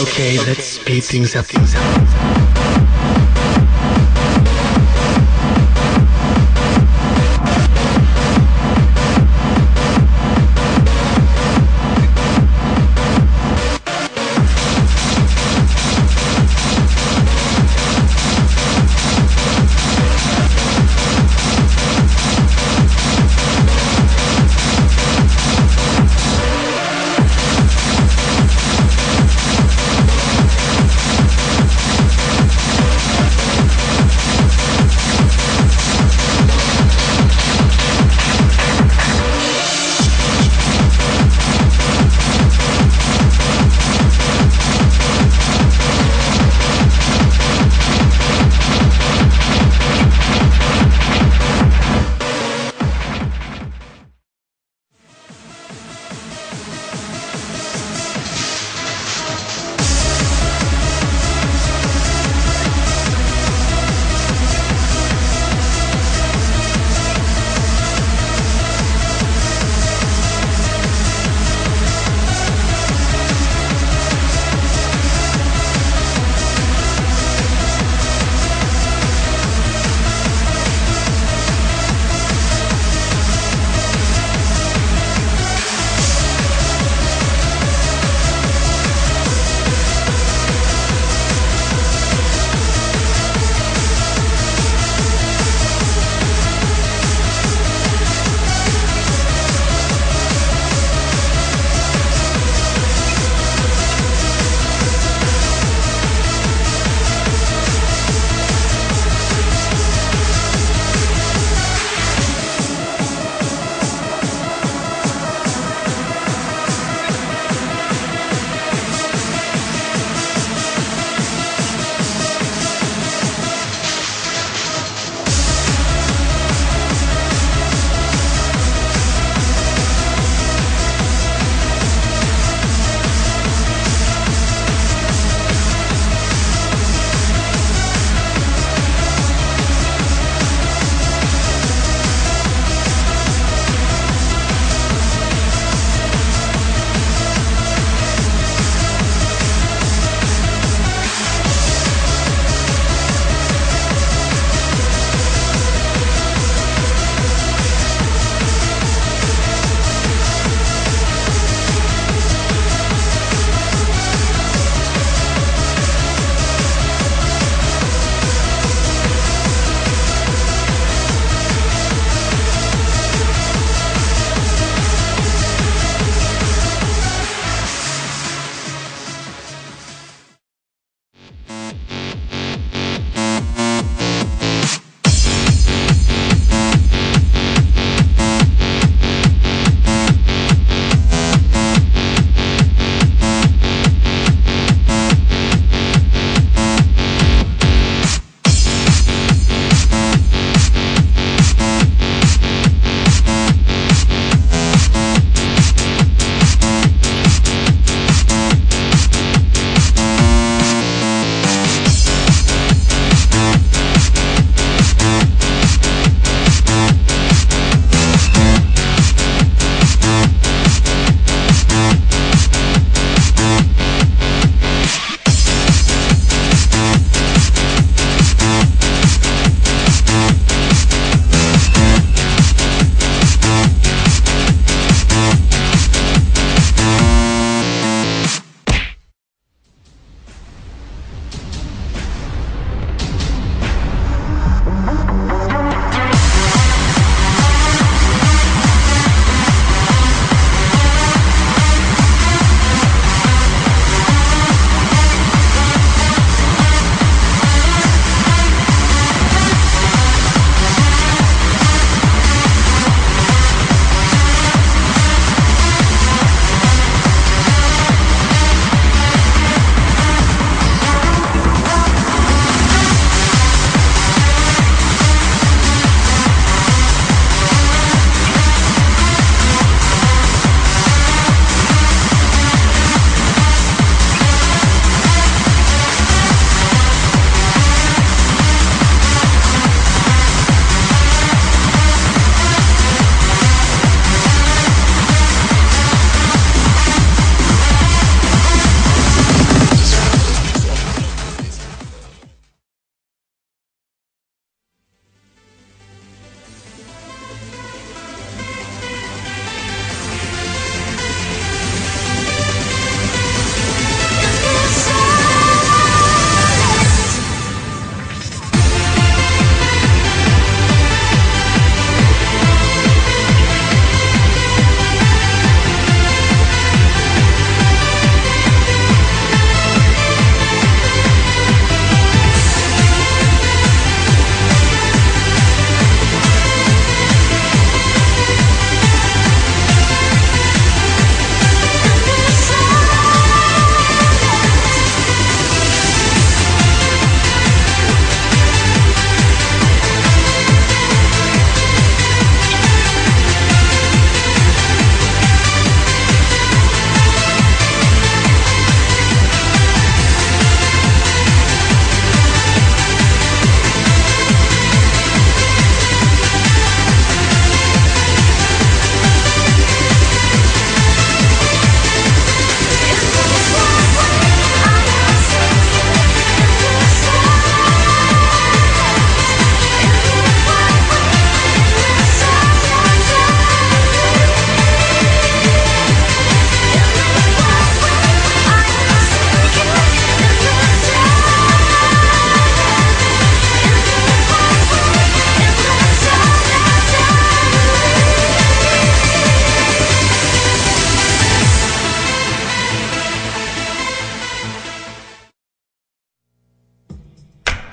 Okay, let's speed things up.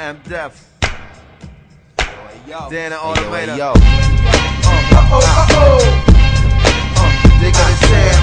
am deaf. Dana Automator. Dig on the sand.